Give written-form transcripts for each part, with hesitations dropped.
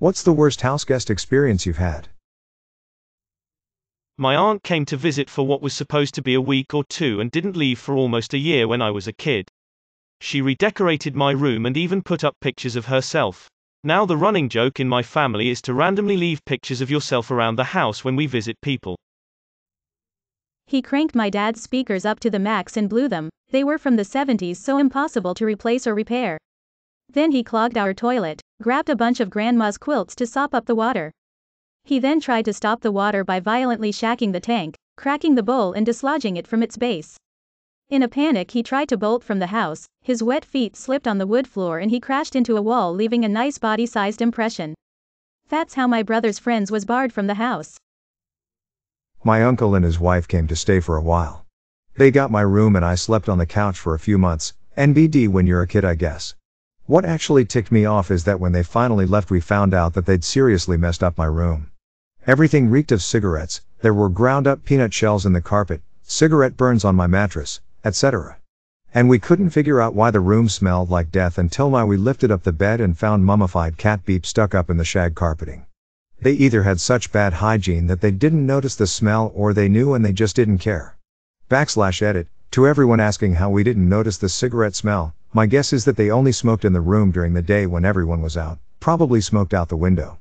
What's the worst house guest experience you've had? My aunt came to visit for what was supposed to be a week or two and didn't leave for almost a year when I was a kid. She redecorated my room and even put up pictures of herself. Now the running joke in my family is to randomly leave pictures of yourself around the house when we visit people. He cranked my dad's speakers up to the max and blew them. They were from the 70s, so impossible to replace or repair. Then he clogged our toilet, grabbed a bunch of grandma's quilts to sop up the water. He then tried to stop the water by violently shacking the tank, cracking the bowl and dislodging it from its base. In a panic he tried to bolt from the house, his wet feet slipped on the wood floor and he crashed into a wall, leaving a nice body-sized impression. That's how my brother's friends was barred from the house. My uncle and his wife came to stay for a while. They got my room and I slept on the couch for a few months, NBD when you're a kid, I guess. What actually ticked me off is that when they finally left we found out that they'd seriously messed up my room. Everything reeked of cigarettes, there were ground up peanut shells in the carpet, cigarette burns on my mattress, etc. And we couldn't figure out why the room smelled like death until we lifted up the bed and found mummified cat beep stuck up in the shag carpeting. They either had such bad hygiene that they didn't notice the smell, or they knew and they just didn't care. /edit, to everyone asking how we didn't notice the cigarette smell, my guess is that they only smoked in the room during the day when everyone was out, probably smoked out the window.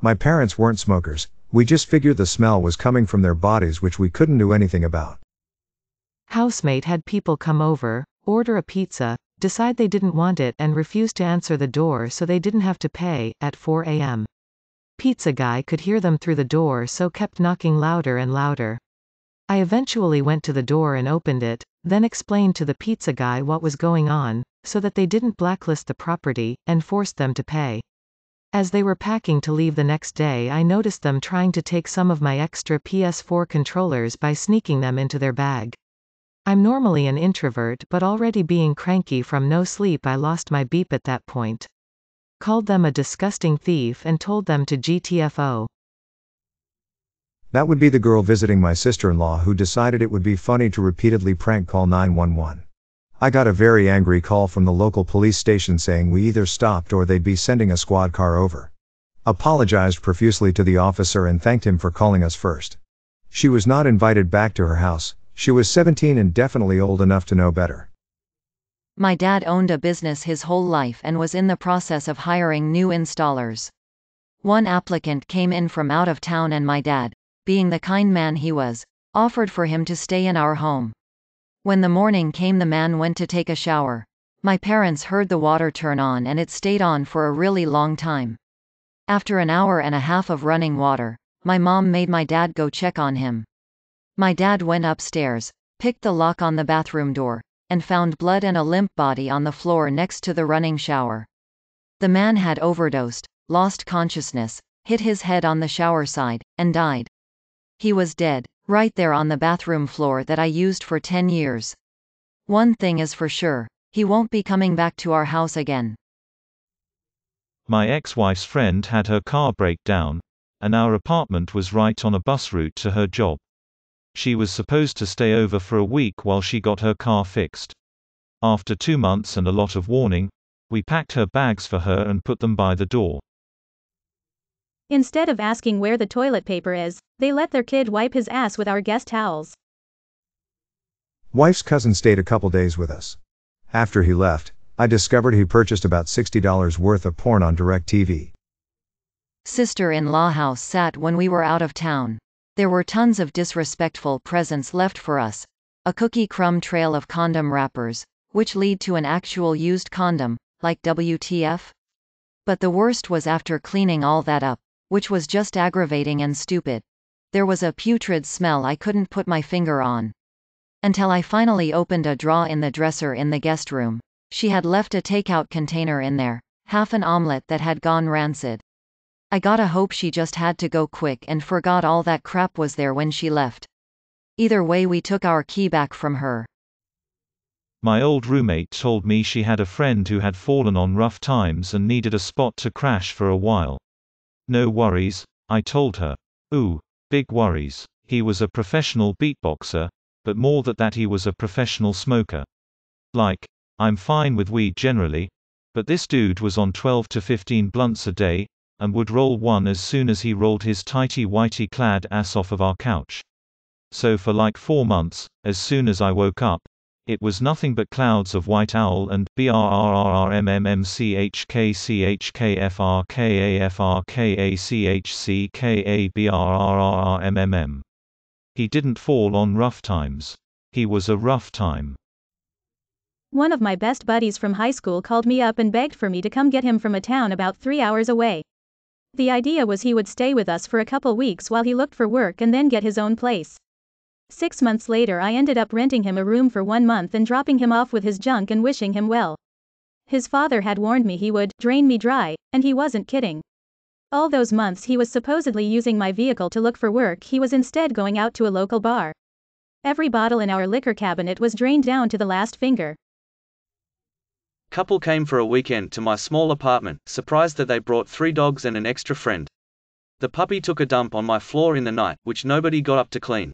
My parents weren't smokers, we just figured the smell was coming from their bodies, which we couldn't do anything about. Housemate had people come over, order a pizza, decide they didn't want it and refuse to answer the door so they didn't have to pay, at 4 a.m. Pizza guy could hear them through the door so kept knocking louder and louder. I eventually went to the door and opened it, then explained to the pizza guy what was going on, so that they didn't blacklist the property, and forced them to pay. As they were packing to leave the next day, I noticed them trying to take some of my extra PS4 controllers by sneaking them into their bag. I'm normally an introvert, but already being cranky from no sleep I lost my beep at that point. Called them a disgusting thief and told them to GTFO. That would be the girl visiting my sister-in-law who decided it would be funny to repeatedly prank call 911. I got a very angry call from the local police station saying we either stopped or they'd be sending a squad car over. Apologized profusely to the officer and thanked him for calling us first. She was not invited back to her house. She was 17 and definitely old enough to know better. My dad owned a business his whole life and was in the process of hiring new installers. One applicant came in from out of town and my dad, being the kind man he was, offered for him to stay in our home. When the morning came, the man went to take a shower. My parents heard the water turn on and it stayed on for a really long time. After an hour and a half of running water, my mom made my dad go check on him. My dad went upstairs, picked the lock on the bathroom door, and found blood and a limp body on the floor next to the running shower. The man had overdosed, lost consciousness, hit his head on the shower side, and died. He was dead, right there on the bathroom floor that I used for 10 years. One thing is for sure, he won't be coming back to our house again. My ex-wife's friend had her car break down, and our apartment was right on a bus route to her job. She was supposed to stay over for a week while she got her car fixed. After 2 months and a lot of warning, we packed her bags for her and put them by the door. Instead of asking where the toilet paper is, they let their kid wipe his ass with our guest towels. Wife's cousin stayed a couple days with us. After he left, I discovered he purchased about $60 worth of porn on DirecTV. Sister-in-law house sat when we were out of town. There were tons of disrespectful presents left for us, a cookie crumb trail of condom wrappers, which lead to an actual used condom, like WTF? But the worst was after cleaning all that up, which was just aggravating and stupid. There was a putrid smell I couldn't put my finger on. Until I finally opened a drawer in the dresser in the guest room. She had left a takeout container in there, half an omelette that had gone rancid. I gotta hope she just had to go quick and forgot all that crap was there when she left. Either way, we took our key back from her. My old roommate told me she had a friend who had fallen on rough times and needed a spot to crash for a while. No worries, I told her. Ooh, big worries. He was a professional beatboxer, but more than that he was a professional smoker. Like, I'm fine with weed generally, but this dude was on 12 to 15 blunts a day, and would roll one as soon as he rolled his tighty-whitey clad ass off of our couch. So for like 4 months, as soon as I woke up, it was nothing but clouds of white owl and brrrmmchkchkfrkafrkafrkachchkabrrrmmm. He didn't fall on rough times. He was a rough time. One of my best buddies from high school called me up and begged for me to come get him from a town about 3 hours away. The idea was he would stay with us for a couple weeks while he looked for work and then get his own place. 6 months later, I ended up renting him a room for 1 month and dropping him off with his junk and wishing him well. His father had warned me he would drain me dry, and he wasn't kidding. All those months he was supposedly using my vehicle to look for work, he was instead going out to a local bar. Every bottle in our liquor cabinet was drained down to the last finger. Couple came for a weekend to my small apartment, surprised that they brought 3 dogs and an extra friend. The puppy took a dump on my floor in the night, which nobody got up to clean.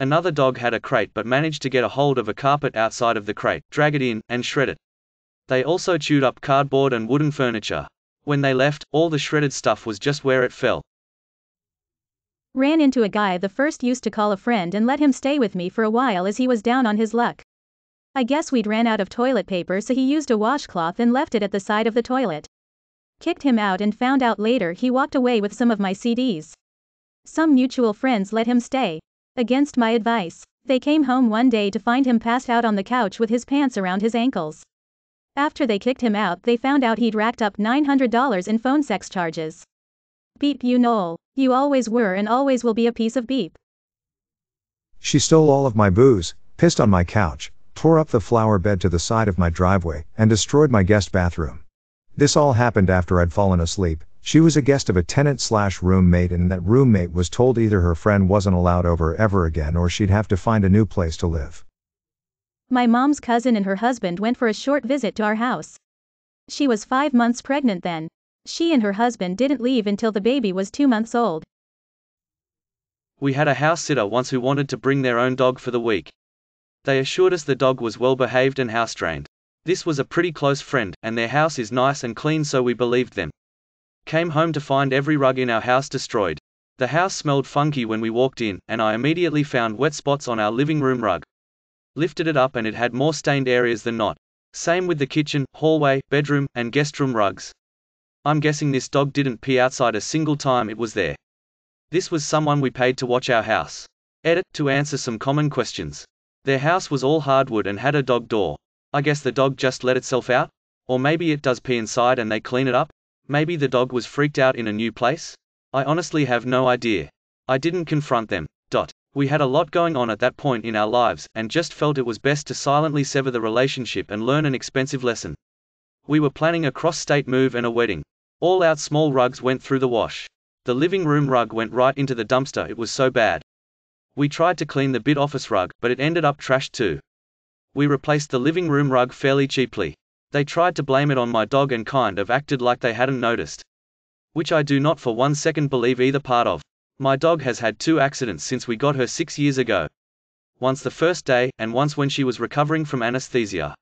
Another dog had a crate but managed to get a hold of a carpet outside of the crate, drag it in, and shred it. They also chewed up cardboard and wooden furniture. When they left, all the shredded stuff was just where it fell. Ran into a guy the first used to call a friend and let him stay with me for a while as he was down on his luck. I guess we'd ran out of toilet paper, so he used a washcloth and left it at the side of the toilet. Kicked him out and found out later he walked away with some of my CDs. Some mutual friends let him stay. Against my advice, they came home one day to find him passed out on the couch with his pants around his ankles. After they kicked him out, they found out he'd racked up $900 in phone sex charges. Beep you, Noel. You always were and always will be a piece of beep. She stole all of my booze, pissed on my couch, tore up the flower bed to the side of my driveway, and destroyed my guest bathroom. This all happened after I'd fallen asleep. She was a guest of a tenant/roommate, and that roommate was told either her friend wasn't allowed over ever again or she'd have to find a new place to live. My mom's cousin and her husband went for a short visit to our house. She was 5 months pregnant then. She and her husband didn't leave until the baby was 2 months old. We had a house sitter once who wanted to bring their own dog for the week. They assured us the dog was well behaved and house-trained. This was a pretty close friend, and their house is nice and clean, so we believed them. Came home to find every rug in our house destroyed. The house smelled funky when we walked in, and I immediately found wet spots on our living room rug. Lifted it up and it had more stained areas than not. Same with the kitchen, hallway, bedroom, and guest room rugs. I'm guessing this dog didn't pee outside a single time it was there. This was someone we paid to watch our house. Edit, to answer some common questions. Their house was all hardwood and had a dog door. I guess the dog just let itself out? Or maybe it does pee inside and they clean it up? Maybe the dog was freaked out in a new place? I honestly have no idea. I didn't confront them. We had a lot going on at that point in our lives, and just felt it was best to silently sever the relationship and learn an expensive lesson. We were planning a cross-state move and a wedding. All our small rugs went through the wash. The living room rug went right into the dumpster, it was so bad. We tried to clean the bit office rug, but it ended up trashed too. We replaced the living room rug fairly cheaply. They tried to blame it on my dog and kind of acted like they hadn't noticed, which I do not for 1 second believe either part of. My dog has had 2 accidents since we got her 6 years ago. Once the first day, and once when she was recovering from anesthesia.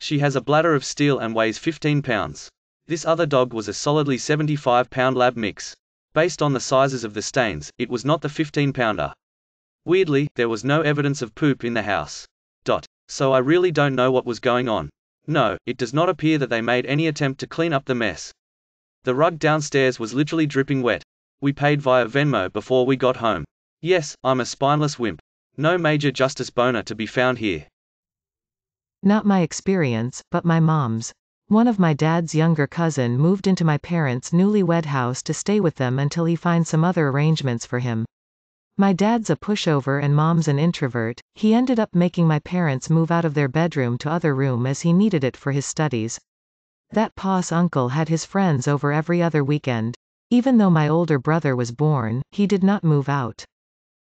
She has a bladder of steel and weighs 15 pounds. This other dog was a solidly 75-pound lab mix. Based on the sizes of the stains, it was not the 15-pounder. Weirdly, there was no evidence of poop in the house. So I really don't know what was going on. No, it does not appear that they made any attempt to clean up the mess. The rug downstairs was literally dripping wet. We paid via Venmo before we got home. Yes, I'm a spineless wimp. No major justice boner to be found here. Not my experience, but my mom's. One of my dad's younger cousin moved into my parents' newlywed house to stay with them until he finds some other arrangements for him. My dad's a pushover and mom's an introvert. He ended up making my parents move out of their bedroom to other room as he needed it for his studies. That pa's uncle had his friends over every other weekend. Even though my older brother was born, he did not move out.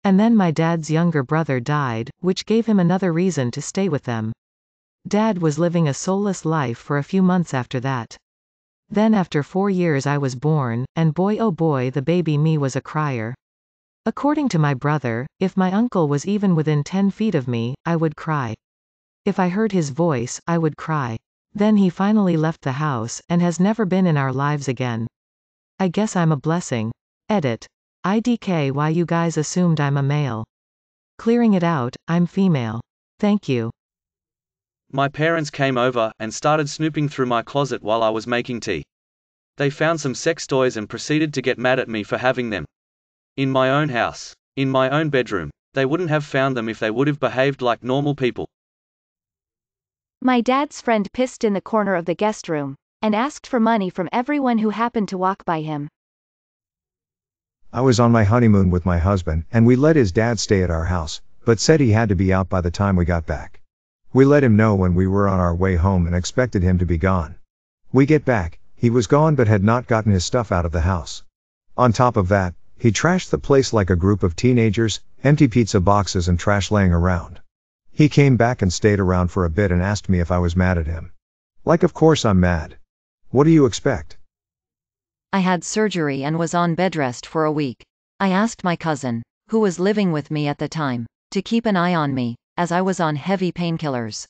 And then my dad's younger brother died, which gave him another reason to stay with them. Dad was living a soulless life for a few months after that. Then after 4 years I was born, and boy oh boy, the baby me was a crier. According to my brother, if my uncle was even within 10 feet of me, I would cry. If I heard his voice, I would cry. Then he finally left the house, and has never been in our lives again. I guess I'm a blessing. Edit. IDK why you guys assumed I'm a male. Clearing it out, I'm female. Thank you. My parents came over, and started snooping through my closet while I was making tea. They found some sex toys and proceeded to get mad at me for having them. In my own house. In my own bedroom. They wouldn't have found them if they would have behaved like normal people. My dad's friend pissed in the corner of the guest room, and asked for money from everyone who happened to walk by him. I was on my honeymoon with my husband, and we let his dad stay at our house, but said he had to be out by the time we got back. We let him know when we were on our way home and expected him to be gone. We get back, he was gone but had not gotten his stuff out of the house. On top of that, he trashed the place like a group of teenagers, empty pizza boxes and trash laying around. He came back and stayed around for a bit and asked me if I was mad at him. Like, of course I'm mad. What do you expect? I had surgery and was on bed rest for a week. I asked my cousin, who was living with me at the time, to keep an eye on me, as I was on heavy painkillers.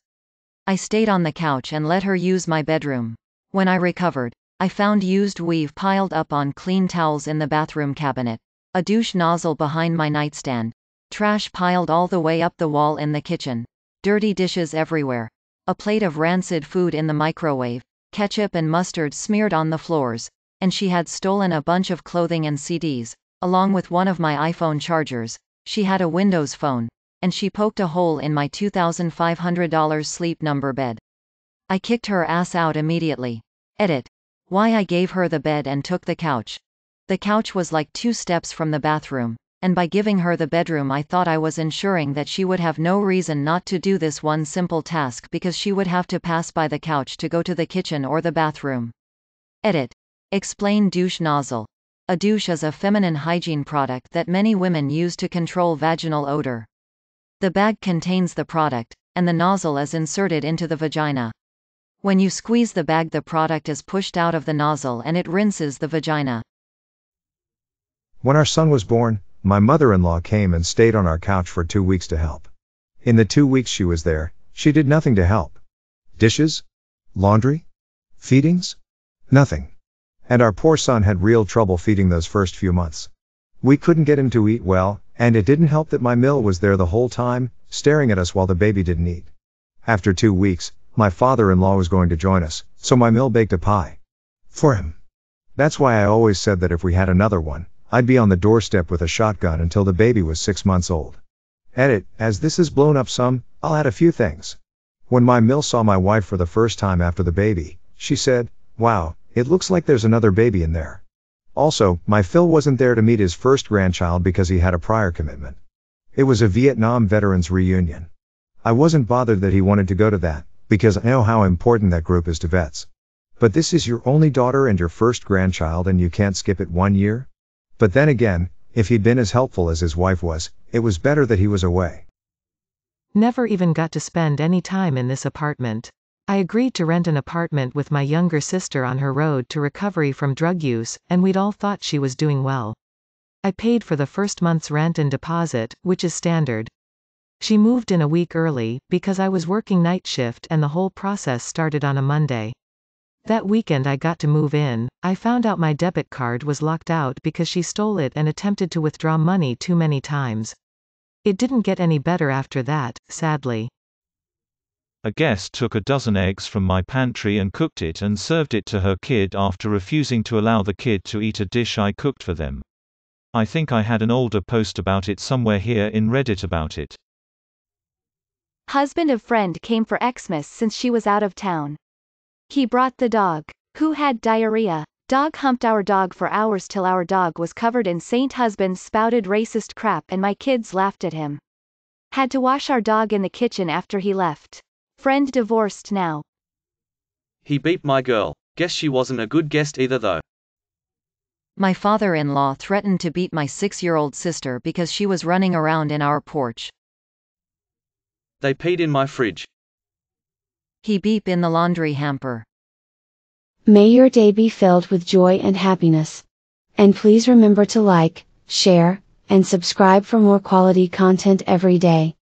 I stayed on the couch and let her use my bedroom. When I recovered, I found used weave piled up on clean towels in the bathroom cabinet, a douche nozzle behind my nightstand, trash piled all the way up the wall in the kitchen, dirty dishes everywhere, a plate of rancid food in the microwave, ketchup and mustard smeared on the floors, and she had stolen a bunch of clothing and CDs, along with one of my iPhone chargers. She had a Windows phone, and she poked a hole in my $2,500 Sleep Number bed. I kicked her ass out immediately. Edit. Why I gave her the bed and took the couch. The couch was like 2 steps from the bathroom, and by giving her the bedroom I thought I was ensuring that she would have no reason not to do this one simple task because she would have to pass by the couch to go to the kitchen or the bathroom. Edit. Explain douche nozzle. A douche is a feminine hygiene product that many women use to control vaginal odor. The bag contains the product, and the nozzle is inserted into the vagina. When you squeeze the bag, the product is pushed out of the nozzle and it rinses the vagina. When our son was born, my mother-in-law came and stayed on our couch for 2 weeks to help. In the 2 weeks she was there, she did nothing to help. Dishes? Laundry? Feedings? Nothing. And our poor son had real trouble feeding those first few months. We couldn't get him to eat well, and it didn't help that my Mill was there the whole time, staring at us while the baby didn't eat. After 2 weeks, my father-in-law was going to join us, so my Mill baked a pie. For him. That's why I always said that if we had another one, I'd be on the doorstep with a shotgun until the baby was 6 months old. Edit, as this is blown up some, I'll add a few things. When my Mill saw my wife for the first time after the baby, she said, "Wow, it looks like there's another baby in there." Also, my Phil wasn't there to meet his first grandchild because he had a prior commitment. It was a Vietnam veterans reunion. I wasn't bothered that he wanted to go to that, because I know how important that group is to vets. But this is your only daughter and your first grandchild and you can't skip it 1 year? But then again, if he'd been as helpful as his wife was, it was better that he was away. Never even got to spend any time in this apartment. I agreed to rent an apartment with my younger sister on her road to recovery from drug use, and we'd all thought she was doing well. I paid for the first month's rent and deposit, which is standard. She moved in a week early, because I was working night shift and the whole process started on a Monday. That weekend I got to move in. I found out my debit card was locked out because she stole it and attempted to withdraw money too many times. It didn't get any better after that, sadly. A guest took 12 eggs from my pantry and cooked it and served it to her kid after refusing to allow the kid to eat a dish I cooked for them. I think I had an older post about it somewhere here in Reddit about it. Husband of friend came for Xmas since she was out of town. He brought the dog, who had diarrhea. Dog humped our dog for hours till our dog was covered in Saint. Husband spouted racist crap and my kids laughed at him. Had to wash our dog in the kitchen after he left. Friend divorced now. He beat my girl. Guess she wasn't a good guest either though. My father-in-law threatened to beat my 6-year-old sister because she was running around in our porch. They peed in my fridge. He beep in the laundry hamper. May your day be filled with joy and happiness. And please remember to like, share, and subscribe for more quality content every day.